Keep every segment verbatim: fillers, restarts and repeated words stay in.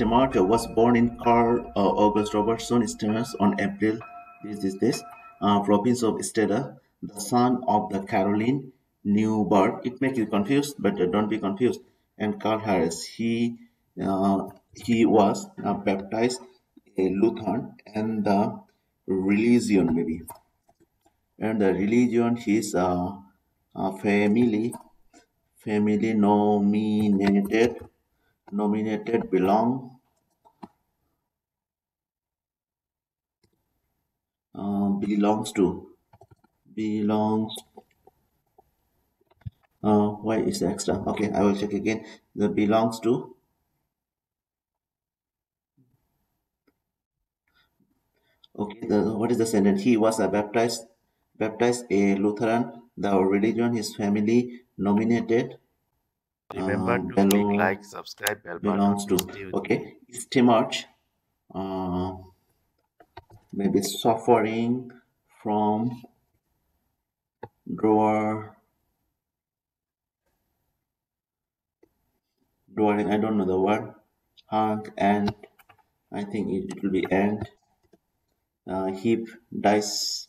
Stenmark was born in Carl uh, August Robertson Stenmark on April this is this uh, province of Stada, the son of the Caroline Newberg. It makes you confused, but uh, don't be confused. And Carl Harris. He uh, he was uh, baptized a Lutheran, and the religion maybe, and the religion his uh, uh, family family nominated. Nominated belong uh, belongs to belongs uh, why is extra? Okay, I will check again. The belongs to okay the, what is the sentence? He was a baptized baptized a Lutheran, the religion his family nominated. Remember um, to click like, subscribe, bell belongs button. To okay. Stenmark, uh, maybe suffering from drawer drawing. I don't know the word. Hunk and I think it, it will be and uh, hip dice.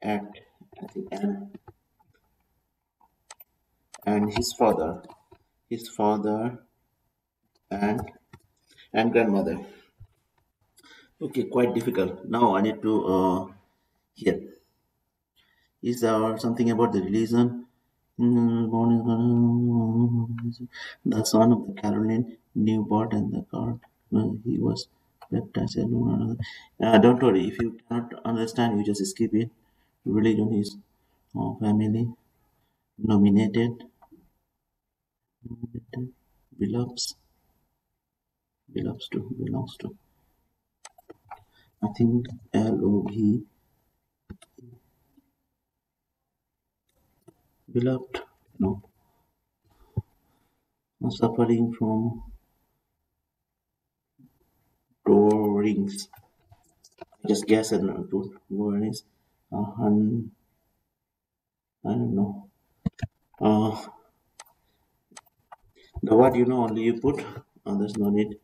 At, at the end. And his father, his father, and and grandmother. Okay, quite difficult. Now I need to uh, here. Is there something about the religion? The son of the Caroline Newberg and the God. No, he was baptized. Uh, don't worry. If you cannot understand, you just skip it. Religion is uh, family nominated belongs belongs to belongs to I think L O V beloved no suffering from door rings. I just guess and door rings. Uh, hun, I don't know. Uh, the word you know only you put. Uh, there's no need.